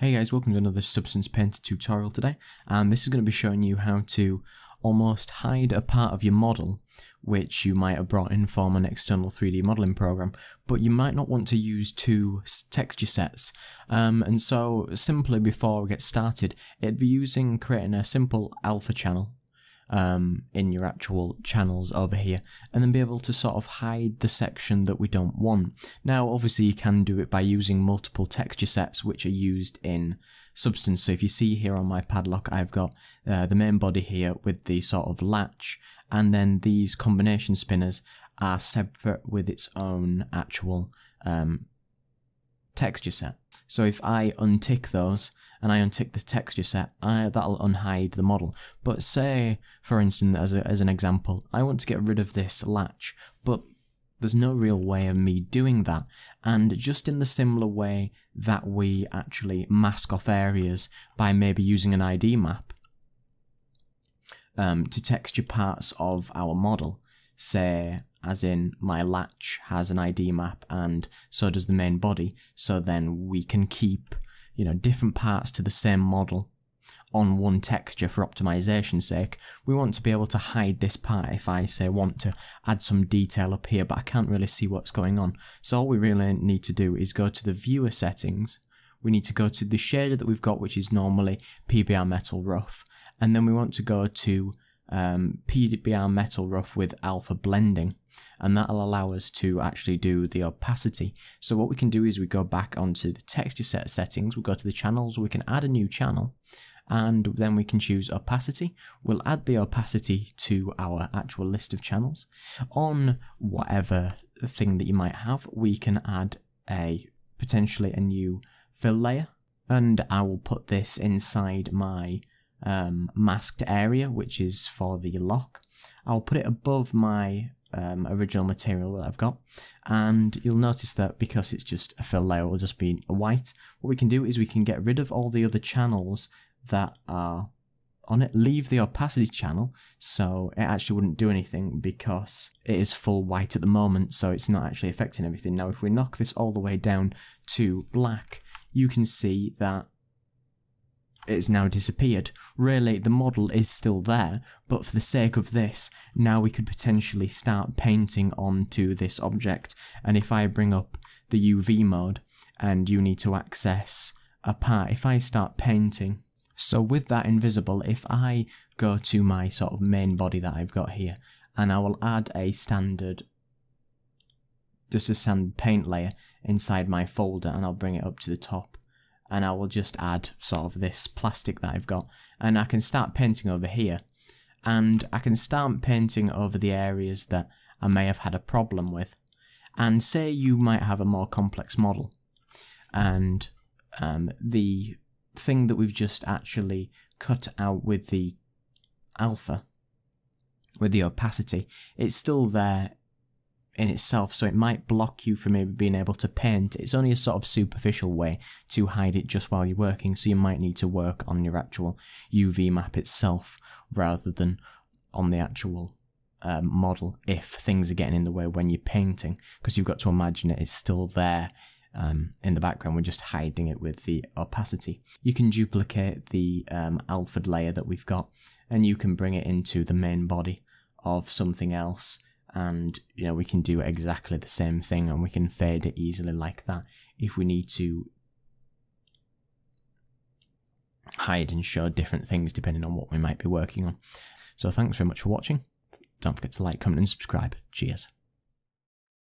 Hey guys, welcome to another Substance Painter tutorial today, and this is going to be showing you how to almost hide a part of your model which you might have brought in from an external 3D modeling program, but you might not want to use two texture sets. And so simply before we get started, it'd be creating a simple alpha channel in your actual channels over here, and then be able to sort of hide the section that we don't want. Now obviously you can do it by using multiple texture sets which are used in Substance. So if you see here on my padlock, I've got the main body here with the sort of latch, and then these combination spinners are separate with its own actual texture set. So if I untick those and I untick the texture set, that'll unhide the model. But say, for instance, as an example, I want to get rid of this latch, but there's no real way of me doing that. And just in the similar way that we actually mask off areas by maybe using an ID map to texture parts of our model, say, as in my latch has an ID map and so does the main body, so then we can keep, you know, different parts to the same model on one texture for optimization's sake. We want to be able to hide this part if I say want to add some detail up here, but I can't really see what's going on. So all we really need to do is go to the viewer settings, we need to go to the shader that we've got, which is normally PBR metal rough, and then we want to go to PBR metal rough with alpha blending, and that'll allow us to actually do the opacity. So what we can do is we go back onto the texture set settings, we'll go to the channels, we can add a new channel, and then we can choose opacity. We'll add the opacity to our actual list of channels. On whatever thing that you might have, we can add potentially a new fill layer, and I will put this inside my masked area, which is for the lock. I'll put it above my original material that I've got, and you'll notice that because it's just a fill layer, it'll just be white. What we can do is we can get rid of all the other channels that are on it, leave the opacity channel, so it actually wouldn't do anything because it is full white at the moment, so it's not actually affecting everything. Now if we knock this all the way down to black, you can see that it's now disappeared. Really, the model is still there, but for the sake of this, now we could potentially start painting onto this object. And if I bring up the UV mode, and you need to access a part, if I start painting, so with that invisible, if I go to my sort of main body that I've got here, and I will add just a standard paint layer inside my folder, and I'll bring it up to the top, and I will just add sort of this plastic that I've got, and I can start painting over here, and I can start painting over the areas that I may have had a problem with. And say you might have a more complex model, and the thing that we've just actually cut out with the alpha, with the opacity, it's still there in itself, so it might block you from maybe being able to paint. It's only a sort of superficial way to hide it just while you're working, so you might need to work on your actual UV map itself rather than on the actual model if things are getting in the way when you're painting, because you've got to imagine it's still there in the background. We're just hiding it with the opacity. You can duplicate the alpha layer that we've got, and you can bring it into the main body of something else, and you know, we can do exactly the same thing, and we can fade it easily like that if we need to hide and show different things depending on what we might be working on. So thanks very much for watching. Don't forget to like, comment and subscribe. Cheers.